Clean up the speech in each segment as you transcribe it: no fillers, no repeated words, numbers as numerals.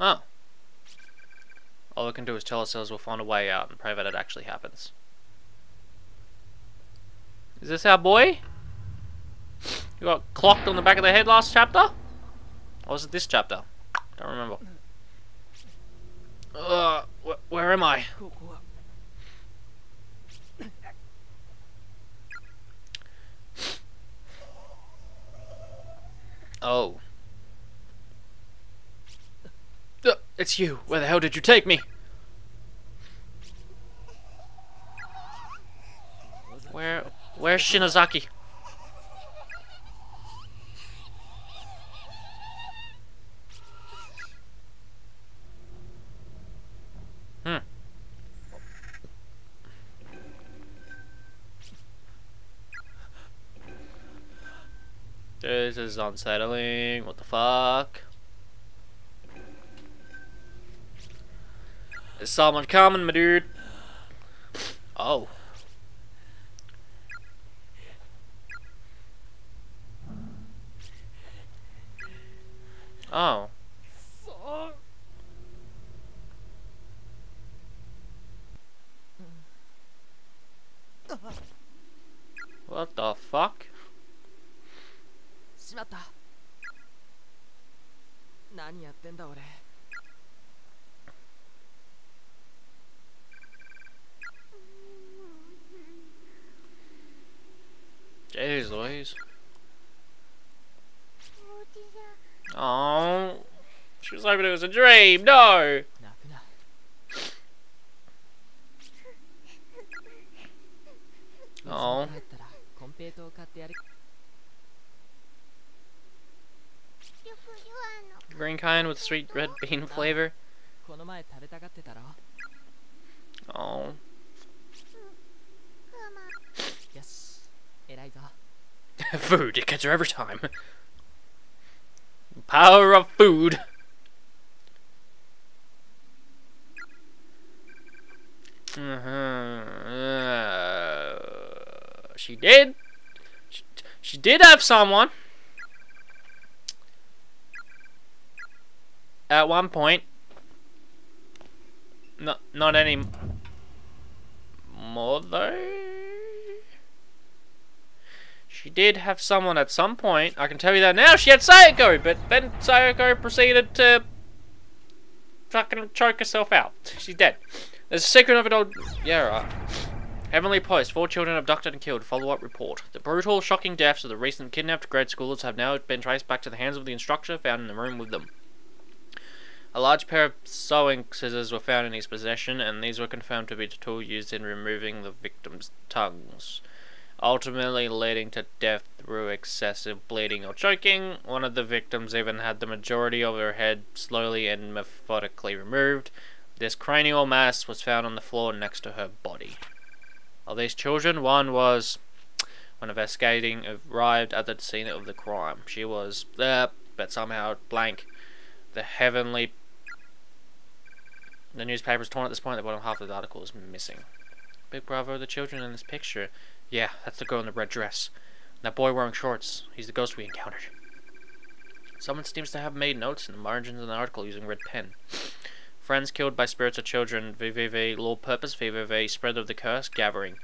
Oh. All we can do is tell ourselves we'll find a way out and pray that it actually happens. Is this our boy? You got clocked on the back of the head last chapter? Or was it this chapter? Don't remember. Where am I? Oh. It's you. Where the hell did you take me? Where's Shinozaki? This is unsettling. What the fuck? Is someone coming, my dude? Oh. Oh. What the fuck? Jeez Louise. Oh, she was hoping it was a dream. No. Oh. Green kind with sweet red bean flavor. Oh. Food, it gets her every time. Power of food. She did. She did have someone. At one point. Not any more though. She did have someone at some point. I can tell you that now. She had Sayako, but then Sayako proceeded to fucking choke herself out. She's dead. There's a secret of it all. Yeah, right. Heavenly Post. 4 children abducted and killed. Follow-up report. The brutal, shocking deaths of the recent kidnapped grade schoolers have now been traced back to the hands of the instructor found in the room with them. A large pair of sewing scissors were found in his possession, and these were confirmed to be the tool used in removing the victims' tongues, ultimately leading to death through excessive bleeding or choking. One of the victims even had the majority of her head slowly and methodically removed. This cranial mass was found on the floor next to her body. Of these children, one was, when investigating, arrived at the scene of the crime. She was there, but somehow blank. The heavenly... The newspaper's torn at this point. The bottom half of the article is missing. Big bravo, the children in this picture. Yeah, that's the girl in the red dress. That boy wearing shorts. He's the ghost we encountered. Someone seems to have made notes in the margins of the article using red pen. Friends killed by spirits of children. VVV. Law purpose. VVV. Spread of the curse. Gathering.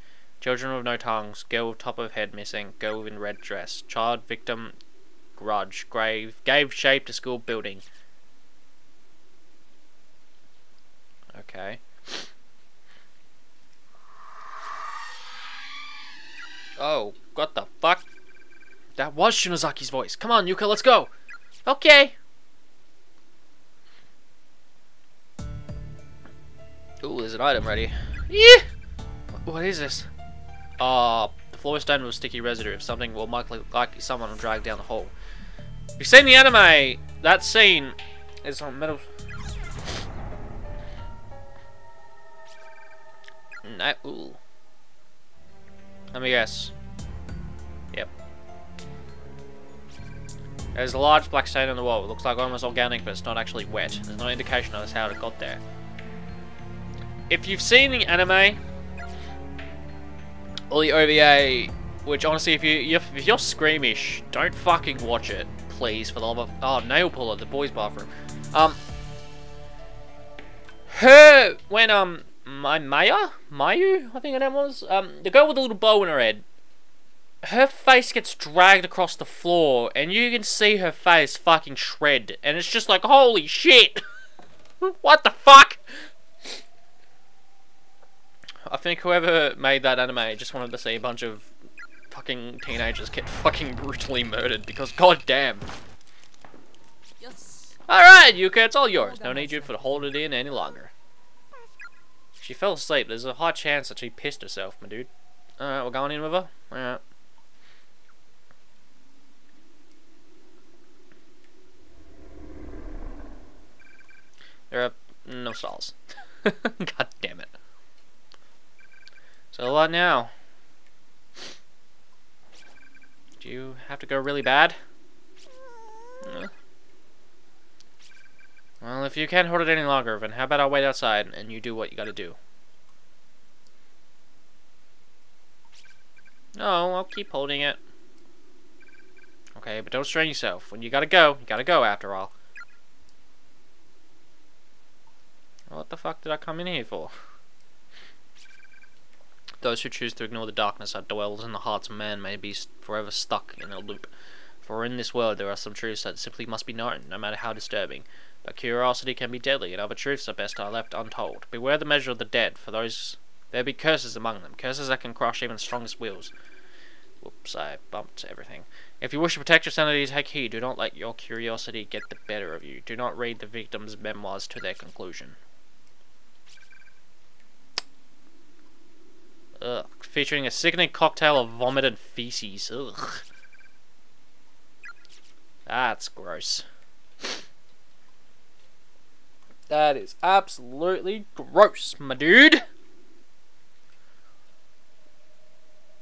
Children with no tongues. Girl with top of head missing. Girl in red dress. Child victim. Grudge. Grave. Gave shape to school building. Okay. Oh, what the fuck? That was Shinozaki's voice. Come on, Yuka, let's go. Okay. Ooh, there's an item ready. Yeah. What is this? The floor is stained with sticky residue. If something will likely like someone dragged down the hole. You've seen the anime. That scene is on middle. No. Ooh. Let me guess. Yep. There's a large black stain on the wall. It looks like almost organic, but it's not actually wet. There's no indication of how it got there. If you've seen the anime or the OVA, which honestly, if you're squeamish, don't fucking watch it, please, for the love of nail puller, the boys' bathroom. her, when, Mayu, I think her name was, the girl with the little bow in her head, her face gets dragged across the floor, and you can see her face fucking shred, and it's just like, holy shit! What the fuck? I think whoever made that anime just wanted to see a bunch of fucking teenagers get fucking brutally murdered, because goddamn. Yes. Alright, Yuka, it's all yours. No need you for to hold it in any longer. She fell asleep. There's a high chance that she pissed herself, my dude. Alright, we're going in with her? Alright. There are no stalls. God damn it. So what now? Do you have to go really bad? No. Well, if you can't hold it any longer, then how about I wait outside and you do what you gotta do? No, I'll keep holding it. Okay, but don't strain yourself. When you gotta go after all. What the fuck did I come in here for? Those who choose to ignore the darkness that dwells in the hearts of man may be forever stuck in a loop. For in this world there are some truths that simply must be known, no matter how disturbing. But curiosity can be deadly, and other truths are best are left untold. Beware the measure of the dead, for those there be curses among them, curses that can crush even strongest wills. Whoops, I bumped everything. If you wish to protect your sanity, take heed. Do not let your curiosity get the better of you. Do not read the victim's memoirs to their conclusion. Ugh. Featuring a sickening cocktail of vomit and feces. Ugh. That's gross. That is absolutely gross, my dude.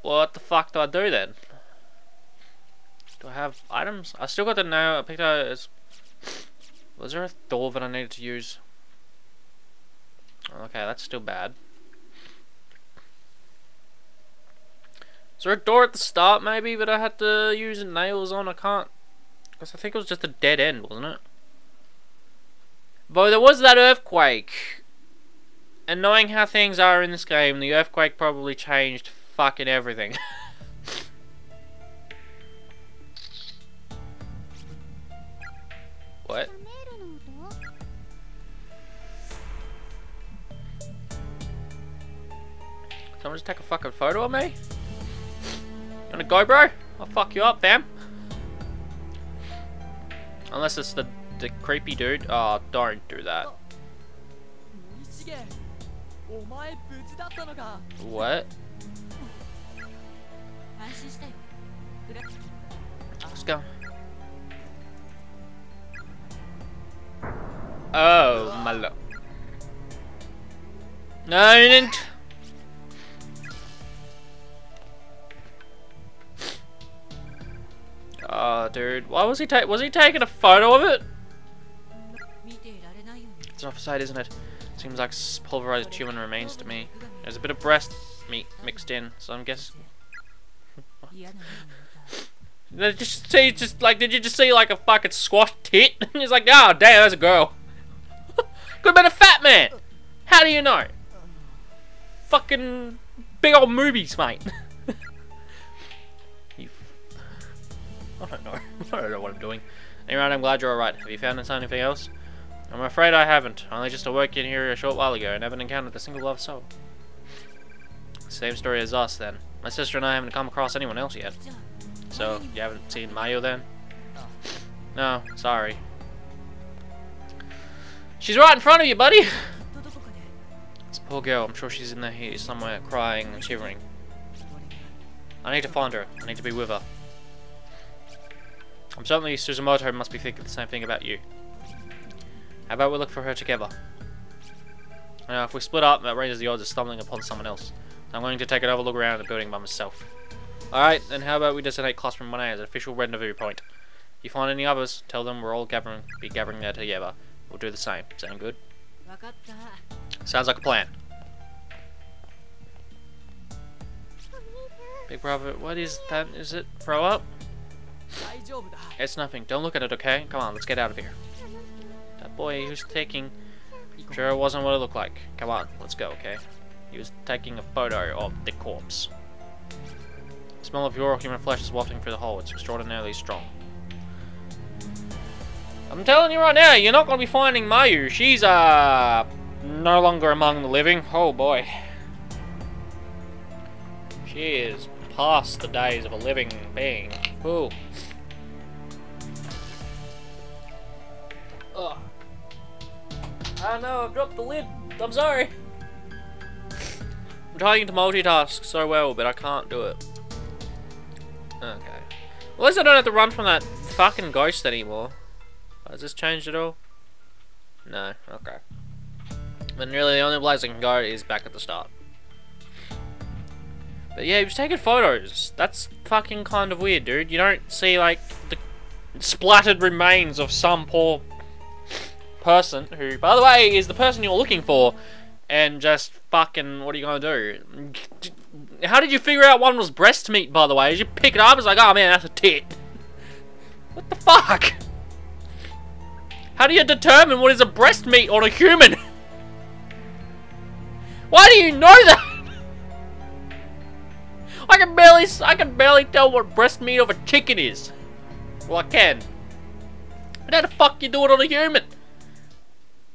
What the fuck do I do then? Do I have items? I still got the nail. I picked out. Was there a door that I needed to use? Okay, that's still bad. Is there a door at the start, maybe, that I had to use nails on? I can't... Because I think it was just a dead end, wasn't it? But there was that earthquake. And knowing how things are in this game, the earthquake probably changed fucking everything. What? Someone just take a fucking photo of me? You wanna go, bro? I'll fuck you up, fam. Unless it's the creepy dude. Oh, don't do that. What? Let's go. Oh, my lord. No, you didn't. Oh, dude, why was he taking a photo of it? It's an offside, isn't it? Seems like pulverized human remains to me. There's a bit of breast meat mixed in, so I'm guessing. Just see, just like, did you just see like a fucking squashed tit? And he's like, oh damn, that's a girl. Could have been a fat man. How do you know? Fucking big old movies, mate. I don't know. I don't know what I'm doing. Anyway, I'm glad you're alright. Have you found anything else? I'm afraid I haven't. I only just awoke in here a short while ago and haven't encountered a single lost soul. Same story as us, then. My sister and I haven't come across anyone else yet. So, you haven't seen Mayu, then? No, sorry. She's right in front of you, buddy! This poor girl, I'm sure she's in there here somewhere, crying and shivering. I need to find her. I need to be with her. I'm certainly Suzumoto must be thinking the same thing about you. How about we look for her together? Now, if we split up, that raises the odds of stumbling upon someone else. I'm going to take another look around the building by myself. Alright, then how about we designate Classroom 1A as an official rendezvous point? If you find any others, tell them we're all gathering there together. We'll do the same. Sound good? Sounds like a plan. Big brother, what is that? Is it throw up? It's nothing. Don't look at it, okay? Come on, let's get out of here. That boy who's taking Sure it wasn't what it looked like. Come on, let's go, okay? He was taking a photo of the corpse. The smell of your human flesh is wafting through the hole. It's extraordinarily strong. I'm telling you right now, you're not going to be finding Mayu. She's, no longer among the living. Oh, boy. She is past the days of a living being. Ooh. Ugh. Oh no, I've dropped the lid. I'm sorry. I'm trying to multitask so well, but I can't do it. Okay. At least I don't have to run from that fucking ghost anymore. Has this changed at all? No, okay. Then really the only place I can go is back at the start. But yeah, he was taking photos. That's fucking kind of weird, dude. You don't see, like, the splattered remains of some poor person who, by the way, is the person you're looking for, and just fucking, what are you gonna do? How did you figure out one was breast meat, by the way? Did you pick it up? It's like, oh man, that's a tit. What the fuck? How do you determine what is a breast meat on a human? Why do you know that? I can barely tell what breast meat of a chicken is. Well, I can. But how the fuck you do it on a human?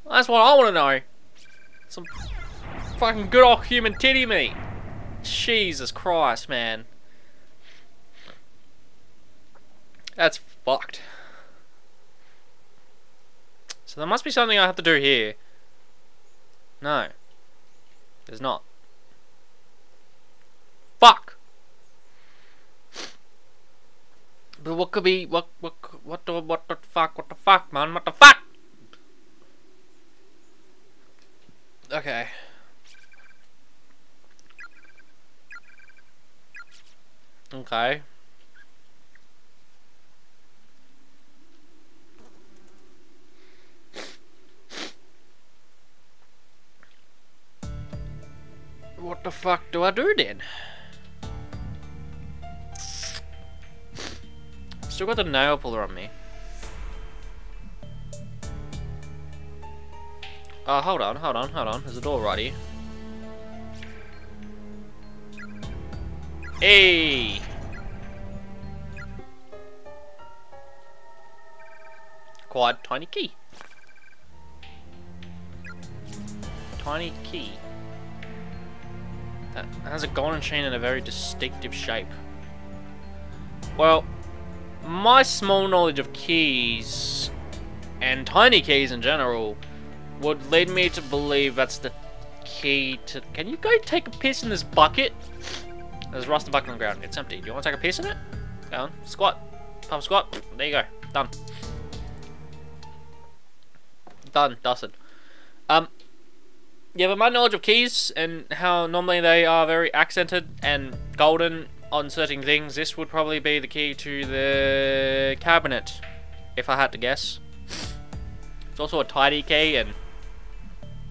That's what I want to know. Some fucking good old human titty meat. Jesus Christ, man. That's fucked. So there must be something I have to do here. No. There's not. Fuck! But what could be... What the fuck, man? Okay. Okay. What the fuck do I do then? Still got the nail puller on me. Hold on. There's a door right here. Hey! Quite tiny key. Tiny key. That has a golden chain and a very distinctive shape. Well, my small knowledge of keys and tiny keys in general would lead me to believe that's the key to... Can you go take a piss in this bucket? There's a rusty bucket on the ground. It's empty. Do you want to take a piss in it? Go on. Squat. Pump squat. There you go. Done. Done. Dusted. Yeah, but my knowledge of keys and how normally they are very accented and golden on certain things, this would probably be the key to the cabinet, if I had to guess. It's also a tidy key and...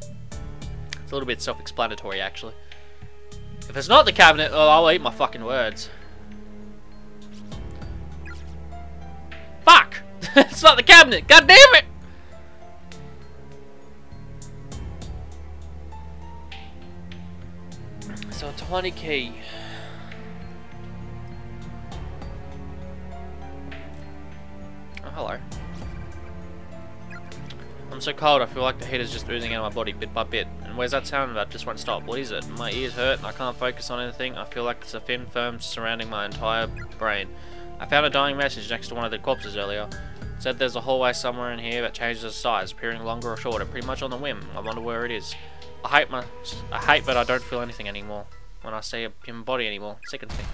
a little bit self-explanatory, actually. If it's not the cabinet, oh, I'll eat my fucking words. Fuck! It's not the cabinet. God damn it! So a tiny key. Oh, hello. I'm so cold, I feel like the heat is just oozing out of my body bit by bit. And where's that sound that just won't stop? What is it? My ears hurt and I can't focus on anything. I feel like it's a thin film surrounding my entire brain. I found a dying message next to one of the corpses earlier. It said there's a hallway somewhere in here that changes its size, appearing longer or shorter, pretty much on the whim. I wonder where it is. I hate but I don't feel anything anymore. When I see a human body anymore, it sickens me.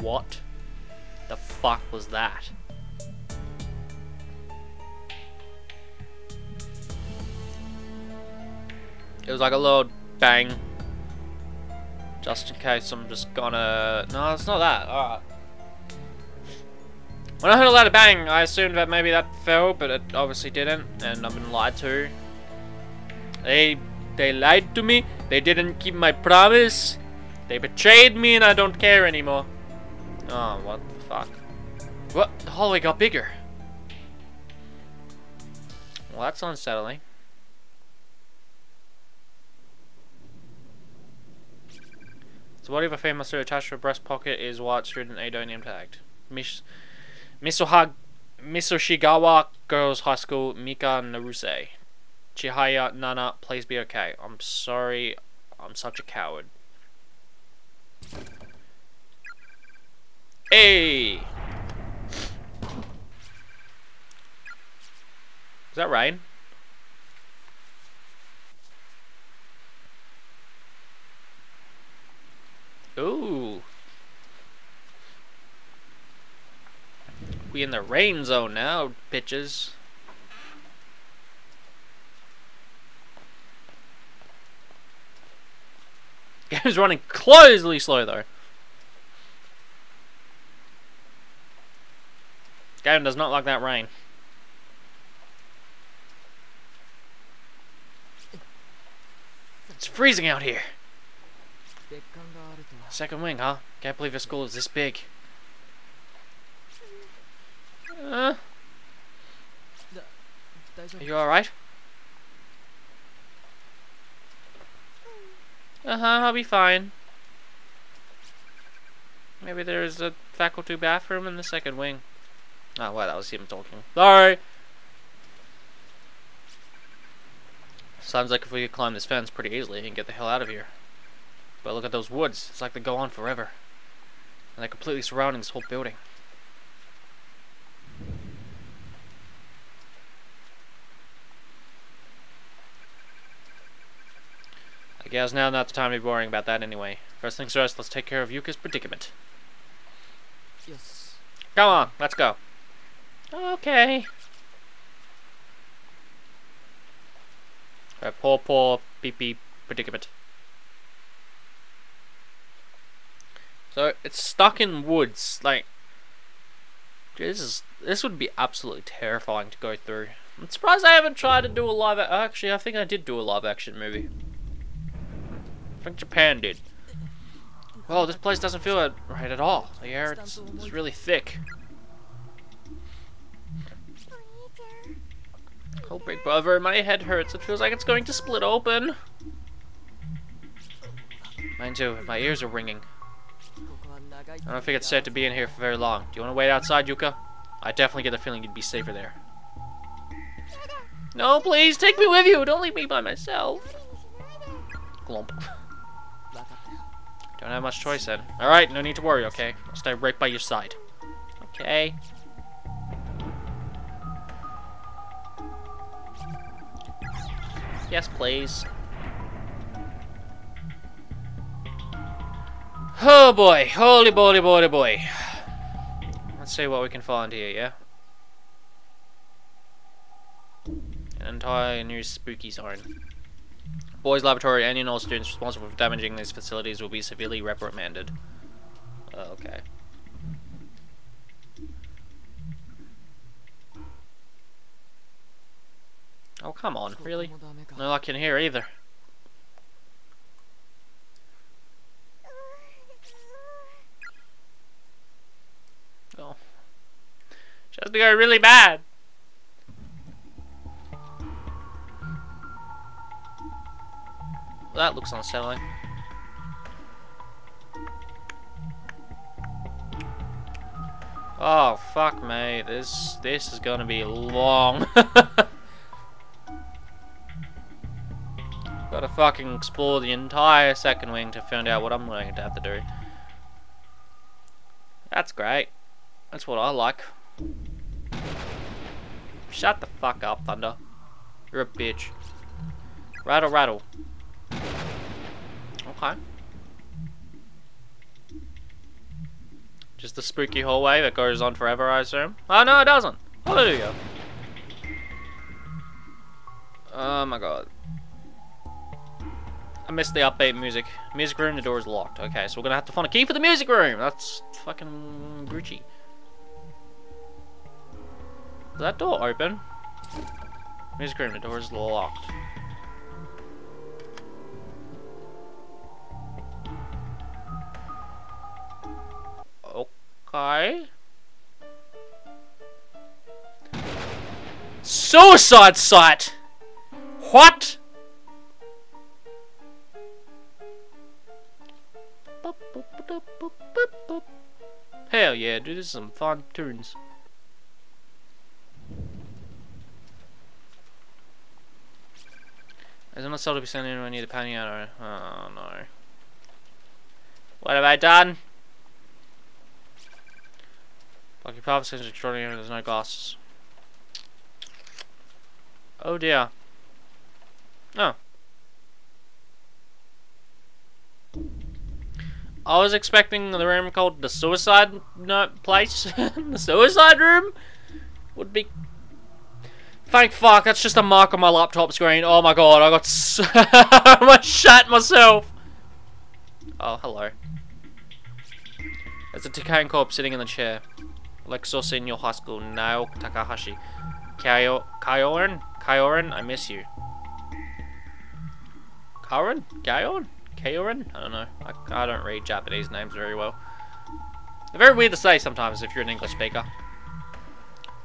What the fuck was that? It was like a little bang. Just in case I'm just gonna... No, it's not that. Alright. When I heard a loud bang, I assumed that maybe that fell, but it obviously didn't. And I've been lied to. They lied to me. They didn't keep my promise. They betrayed me and I don't care anymore. Oh, what the fuck? What? The hallway got bigger. Well, that's unsettling. So what if a female suit attached to a breast pocket is white student Edo name tagged? Misuchigawa Girls High School, Mika Naruse. Chihaya Nana, please be okay. I'm sorry, I'm such a coward. Hey! Is that rain? Ooh. We in the rain zone now, bitches. Game's running closely slow though. Game does not like that rain. It's freezing out here. Second wing, huh? Can't believe your school is this big. Are you alright? Uh-huh, I'll be fine. Maybe there's a faculty bathroom in the second wing. Oh, wow, that was him talking. Sorry! Sounds like if we could climb this fence pretty easily, we can get the hell out of here. But look at those woods. It's like they go on forever. And they're completely surrounding this whole building. I guess now not the time to be worrying about that anyway. First things first, let's take care of Yuka's predicament. Yes. Come on, let's go. Okay. Her poor, beep beep predicament. So it's stuck in woods, like Jesus, this would be absolutely terrifying to go through. I'm surprised I haven't tried to do a live action. Actually, I think I did do a live action movie. I think Japan did. Well, this place doesn't feel right at all. The air it's really thick. Oh, big brother, my head hurts. It feels like it's going to split open. Mine too. My ears are ringing. I don't think it's safe to be in here for very long. Do you want to wait outside, Yuka? I definitely get the feeling you'd be safer there. No, please, take me with you! Don't leave me by myself! Glomp. Don't have much choice then. Alright, no need to worry, okay? I'll stay right by your side. Okay. Yes, please. Oh boy, holy boy, boy, boy. Let's see what we can find here, yeah? An entire new spooky zone. Boys' laboratory, any and all students responsible for damaging these facilities will be severely reprimanded. Okay. Oh, come on, really? No luck in here either. She has to go really bad. Well, that looks unsettling. Oh fuck me, this is gonna be long. Gotta fucking explore the entire second wing to find out what I'm going to have to do. That's great. That's what I like. Shut the fuck up, Thunder. You're a bitch. Rattle, rattle. Okay. Just the spooky hallway that goes on forever, I assume. Oh, no, it doesn't. Oh, there you go. Oh, my God. I missed the upbeat music. Music room, the door is locked. Okay, so we're gonna have to find a key for the music room. That's fucking Gucci. Is that door open? Music room, the door is locked. Hi. So sot. What? Hell yeah, dude, this is some fun tunes. There's not sold to be sent in when I need a pannier. Oh no. What have I done? Lucky Papa seems extraordinary, there's no glasses. Oh dear. Oh. I was expecting the room called the suicide place. The suicide room would be. Thank fuck, that's just a mark on my laptop screen. Oh my god, I got so much shat myself. Oh, hello. There's a Takahan corpse sitting in the chair. Lexosenyo High School, Nao Takahashi. Kaioran, I miss you. Kaioran? Kaioran? Kaioran? I don't know. I don't read Japanese names very well. They're very weird to say sometimes if you're an English speaker.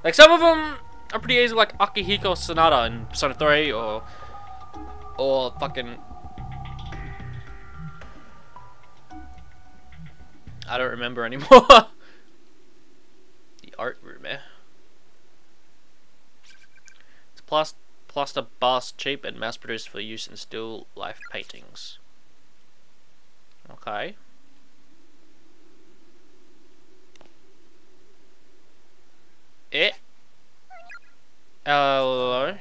Like some of them are pretty easy, like Akihiko Sonada in Persona 3 or fucking. I don't remember anymore. The art room, eh? It's plaster bust, cheap and mass produced for use in still life paintings. Okay. Eh? Hello?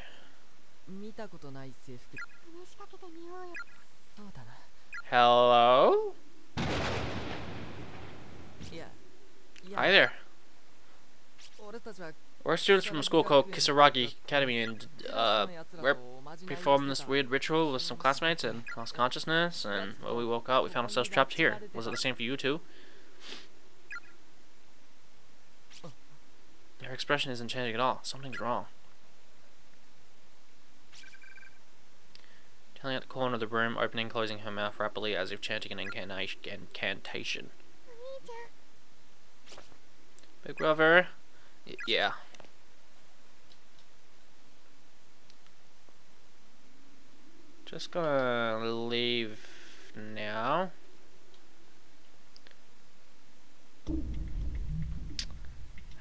Hello? Hi there. We're students from a school called Kisaragi Academy, and we're performing this weird ritual with some classmates and lost consciousness, and when we woke up we found ourselves trapped here. Was it the same for you too? Your expression isn't changing at all. Something's wrong. Telling at the corner of the room, opening, closing her mouth rapidly as if chanting an incantation. Big brother. Yeah. Just gonna leave now.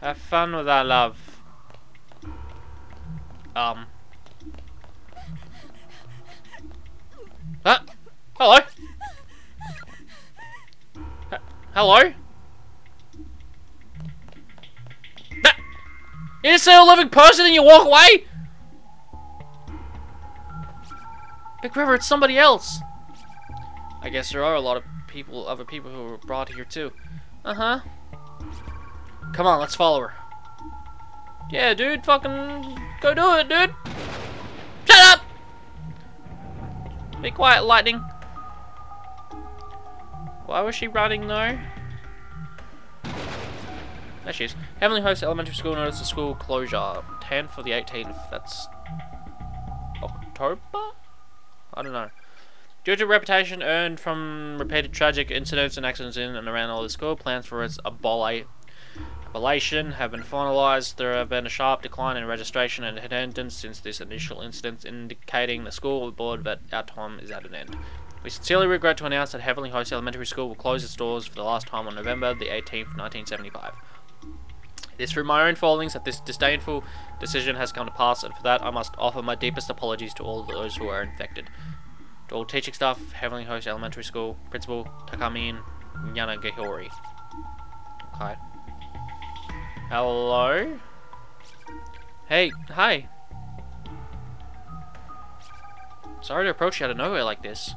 Have fun with our love. Huh? Hello? Hello? You just say a living person and you walk away? Big River, it's somebody else. I guess there are a lot of people, other people who were brought here too. Uh-huh. Come on, let's follow her. Yeah, dude, fucking go do it, dude. Shut up! Be quiet, Lightning. Why was she running though? There she is. Heavenly Host Elementary School noticed the school closure. 10th for the 18th. That's October? I don't know. Due to reputation earned from repeated tragic incidents and accidents in and around all the school, plans for its abolition have been finalized. There have been a sharp decline in registration and attendance since this initial incident, indicating the school board that our time is at an end. We sincerely regret to announce that Heavenly Host Elementary School will close its doors for the last time on November the 18th, 1975. It is through my own failings that this disdainful decision has come to pass, and for that I must offer my deepest apologies to all those who are infected. To all teaching staff, Heavenly Host Elementary School, Principal Takamine, Yanagihori. Okay. Hello? Hey, hi. Sorry to approach you out of nowhere like this.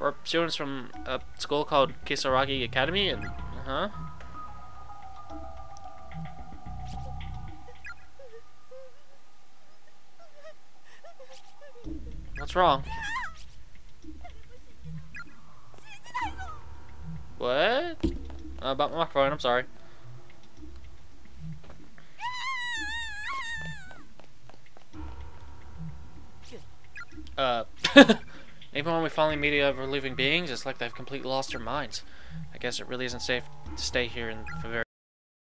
We're students from a school called Kisaragi Academy, and uh-huh. What's wrong? What? About my microphone, I'm sorry. Even when we finally meet other living beings, it's like they've completely lost their minds. I guess it really isn't safe to stay here for very